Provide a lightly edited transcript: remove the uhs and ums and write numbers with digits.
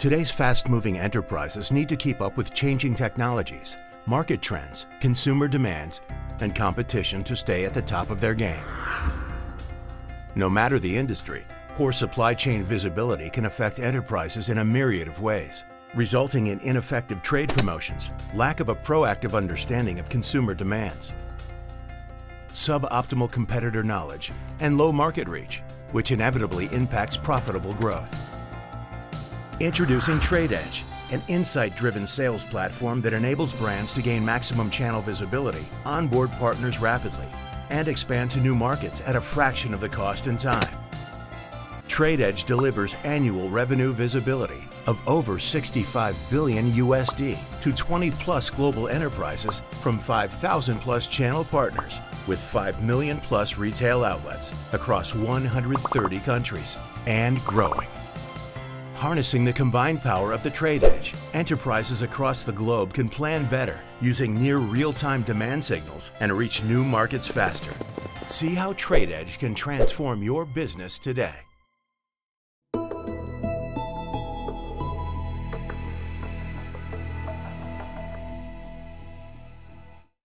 Today's fast-moving enterprises need to keep up with changing technologies, market trends, consumer demands, and competition to stay at the top of their game. No matter the industry, poor supply chain visibility can affect enterprises in a myriad of ways, resulting in ineffective trade promotions, lack of a proactive understanding of consumer demands, suboptimal competitor knowledge, and low market reach, which inevitably impacts profitable growth. Introducing TradeEdge, an insight-driven sales platform that enables brands to gain maximum channel visibility, onboard partners rapidly, and expand to new markets at a fraction of the cost and time. TradeEdge delivers annual revenue visibility of over $65 billion USD to 20-plus global enterprises from 5,000-plus channel partners with 5 million-plus retail outlets across 130 countries and growing. Harnessing the combined power of the TradeEdge, enterprises across the globe can plan better using near real-time demand signals and reach new markets faster. See how TradeEdge can transform your business today.